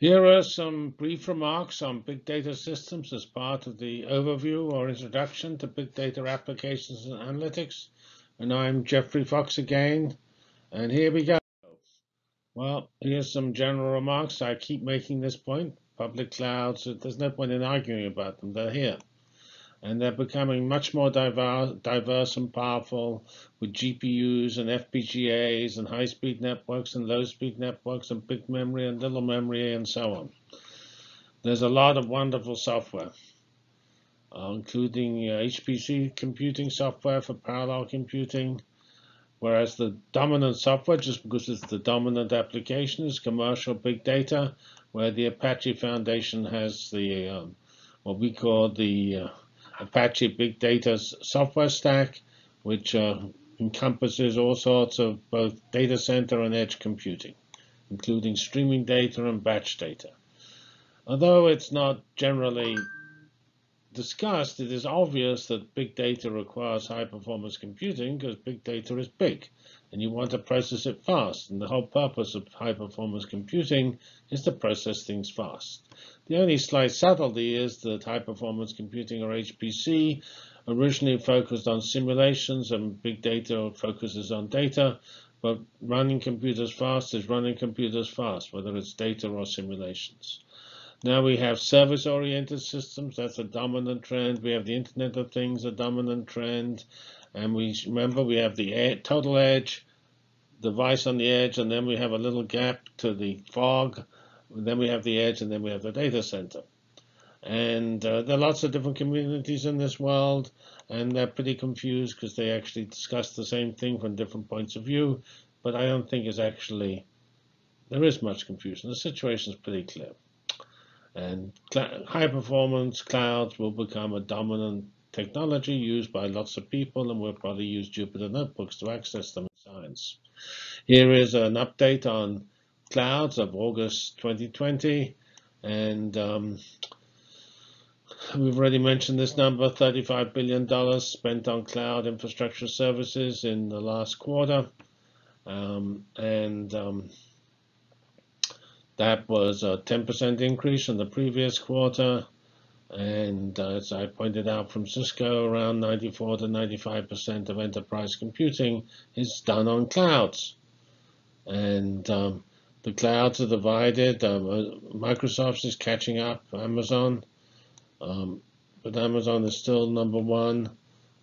Here are some brief remarks on big data systems as part of the overview or introduction to big data applications and analytics. And I'm Geoffrey Fox again, and here we go. Well, here's some general remarks. I keep making this point. Public clouds, there's no point in arguing about them. They're here. And they're becoming much more diverse and powerful with GPUs and FPGAs and high-speed networks and low-speed networks and big memory and little memory and so on. There's a lot of wonderful software, including HPC computing software for parallel computing, whereas the dominant software, just because it's the dominant application, is commercial big data, where the Apache Foundation has the what we call the Apache Big Data software stack, which encompasses all sorts of both data center and edge computing, including streaming data and batch data. Although it's not generally discussed, it is obvious that big data requires high-performance computing because big data is big, and you want to process it fast. And the whole purpose of high-performance computing is to process things fast. The only slight subtlety is that high-performance computing, or HPC, originally focused on simulations, and big data focuses on data. But running computers fast is running computers fast, whether it's data or simulations. Now we have service-oriented systems. That's a dominant trend. We have the Internet of Things, a dominant trend. And we remember we have the total edge, device on the edge, and then we have a little gap to the fog. Then we have the edge, and then we have the data center. And there are lots of different communities in this world, and they're pretty confused because they actually discuss the same thing from different points of view. But I don't think it's actually, there is much confusion. The situation is pretty clear. And high-performance clouds will become a dominant technology used by lots of people, and we'll probably use Jupyter notebooks to access them in science. Here is an update on clouds of August 2020, and we've already mentioned this number, $35 billion spent on cloud infrastructure services in the last quarter, that was a 10% increase in the previous quarter, and as I pointed out from Cisco, around 94 to 95% of enterprise computing is done on clouds. And the clouds are divided. Microsoft is catching up Amazon, but Amazon is still number one.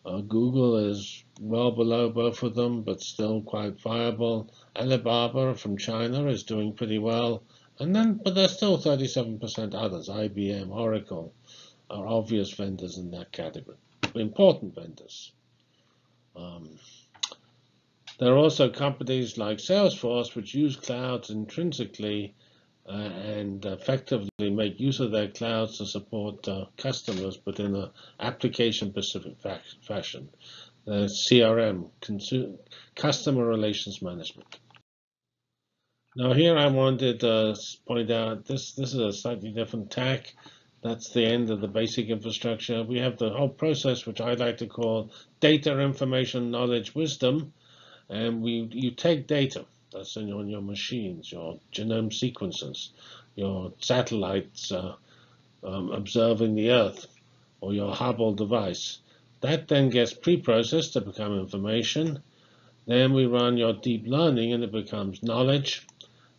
Google is well below both of them, but still quite viable. Alibaba from China is doing pretty well, and then but there's still 37% others. IBM, Oracle are obvious vendors in that category, important vendors. There are also companies like Salesforce which use clouds intrinsically and effectively make use of their clouds to support customers, but in an application-specific fashion. CRM, Customer Relations Management. Now here I wanted to point out this is a slightly different tack. That's the end of the basic infrastructure. We have the whole process, which I like to call data, information, knowledge, wisdom. And you take data that's on your machines, your genome sequences, your satellites observing the Earth, or your Hubble device. That then gets pre-processed to become information. Then we run your deep learning, and it becomes knowledge.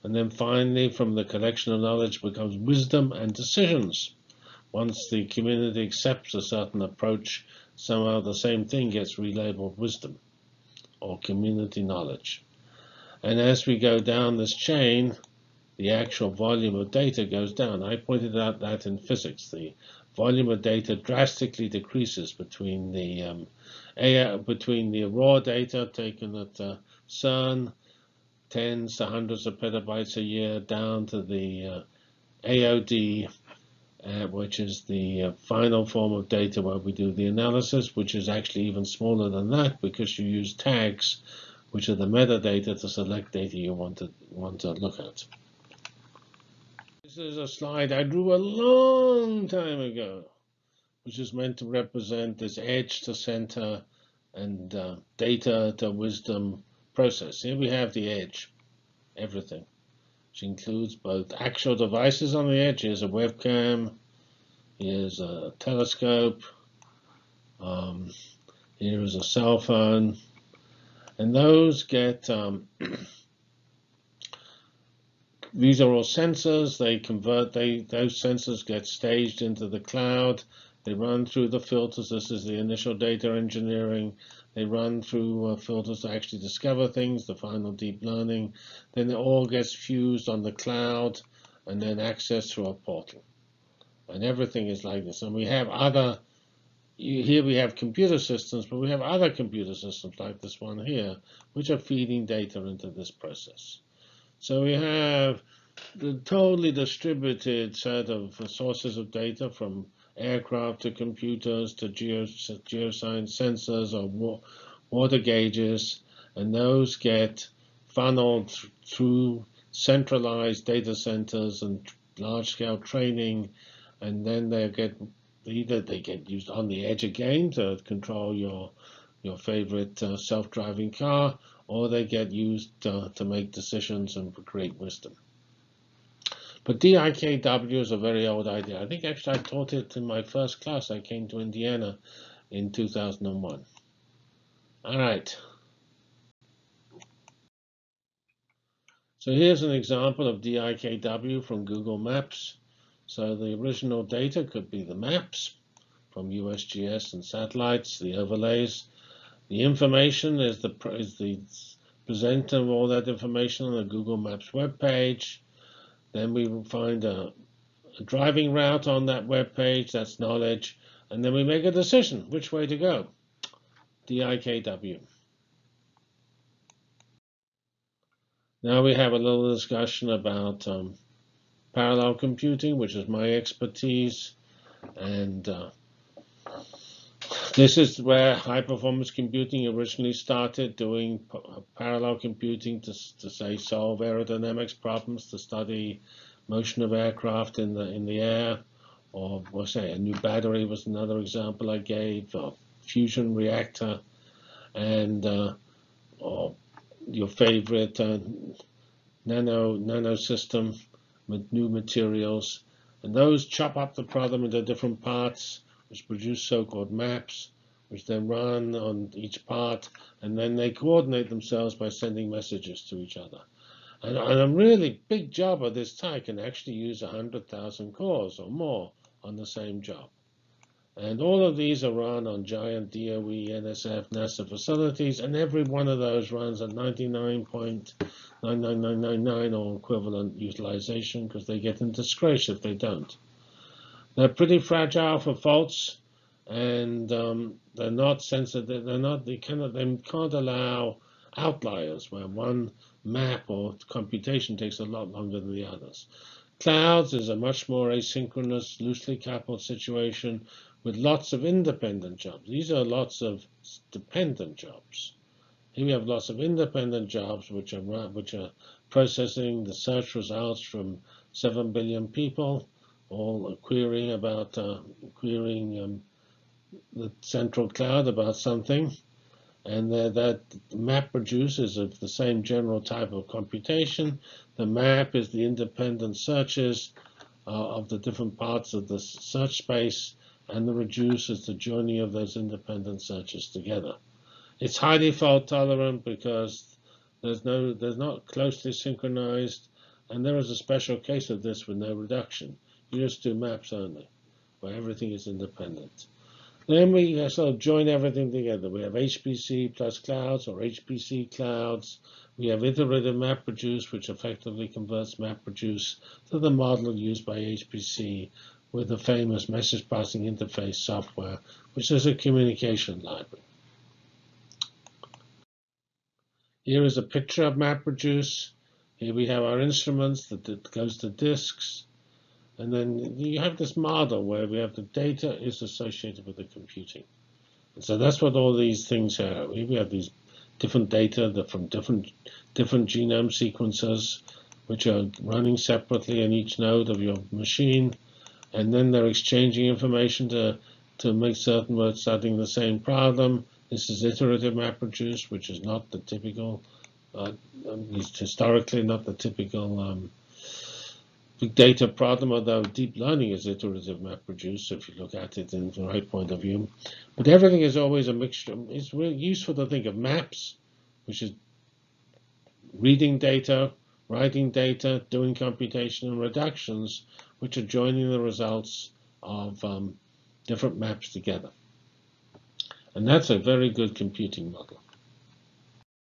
And then finally, from the collection of knowledge becomes wisdom and decisions. Once the community accepts a certain approach, somehow the same thing gets relabeled wisdom or community knowledge. And as we go down this chain, the actual volume of data goes down. I pointed out that in physics, the volume of data drastically decreases between the raw data taken at CERN, tens to hundreds of petabytes a year, down to the AOD, which is the final form of data where we do the analysis, which is actually even smaller than that because you use tags, which are the metadata, to select data you want to look at. This is a slide I drew a long time ago, which is meant to represent this edge to center and data to wisdom process. Here we have the edge, everything. which includes both actual devices on the edge. Here's a webcam, here's a telescope, here is a cell phone, and those get, these are all sensors. They convert, those sensors get staged into the cloud. They run through the filters. This is the initial data engineering. They run through filters to actually discover things, the final deep learning. Then it all gets fused on the cloud and then accessed through a portal. And everything is like this. And we have other, here we have computer systems, but we have other computer systems like this one here, which are feeding data into this process. So we have the totally distributed set of sources of data from aircraft to computers to geoscience sensors or water gauges, and those get funneled through centralized data centers and large-scale training, and then they get either they get used on the edge again to control your favorite self-driving car, or they get used to make decisions and create wisdom. But DIKW is a very old idea. I think actually I taught it in my first class. I came to Indiana in 2001. All right. So here's an example of DIKW from Google Maps. So the original data could be the maps from USGS and satellites, the overlays. The information is the presenter of all that information on the Google Maps web page. Then we will find a driving route on that web page, that's knowledge, and then we make a decision which way to go. DIKW. Now we have a little discussion about parallel computing, which is my expertise, and this is where high-performance computing originally started, doing parallel computing to say, solve aerodynamics problems, to study motion of aircraft in the air, or we'll say a new battery was another example I gave, or fusion reactor, and or your favorite nano system with new materials, and those chop up the problem into different parts, which produce so-called maps, which then run on each part, and then they coordinate themselves by sending messages to each other. And a really big job of this type can actually use 100,000 cores or more on the same job. And all of these are run on giant DOE, NSF, NASA facilities, and every one of those runs at 99.99999 or equivalent utilization, because they get in disgrace if they don't. They're pretty fragile for faults, and they're not sensitive. They're not. They can't allow outliers where one map or computation takes a lot longer than the others. Clouds is a much more asynchronous, loosely coupled situation with lots of independent jobs. These are lots of dependent jobs. Here we have lots of independent jobs which are processing the search results from 7 billion people, all querying about the central cloud about something, and that MapReduce is of the same general type of computation. The map is the independent searches of the different parts of the search space, and the reduce is the joining of those independent searches together. It's highly fault tolerant because there's not closely synchronized, and there is a special case of this with no reduction. You just do maps only, where everything is independent. Then we sort of join everything together. We have HPC plus clouds, or HPC clouds. We have iterative MapReduce, which effectively converts MapReduce to the model used by HPC with the famous message passing interface software, which is a communication library. Here is a picture of MapReduce. Here we have our instruments that goes to disks. And then you have this model where we have the data is associated with the computing. And so that's what all these things are. We have these different data that from different genome sequences, which are running separately in each node of your machine. And then they're exchanging information to make certain we're studying the same problem. This is iterative MapReduce, which is not the typical, historically not the typical the data problem, although deep learning is iterative MapReduce, if you look at it in the right point of view. But everything is always a mixture. It's really useful to think of maps, which is reading data, writing data, doing computation and reductions, which are joining the results of different maps together. And that's a very good computing model.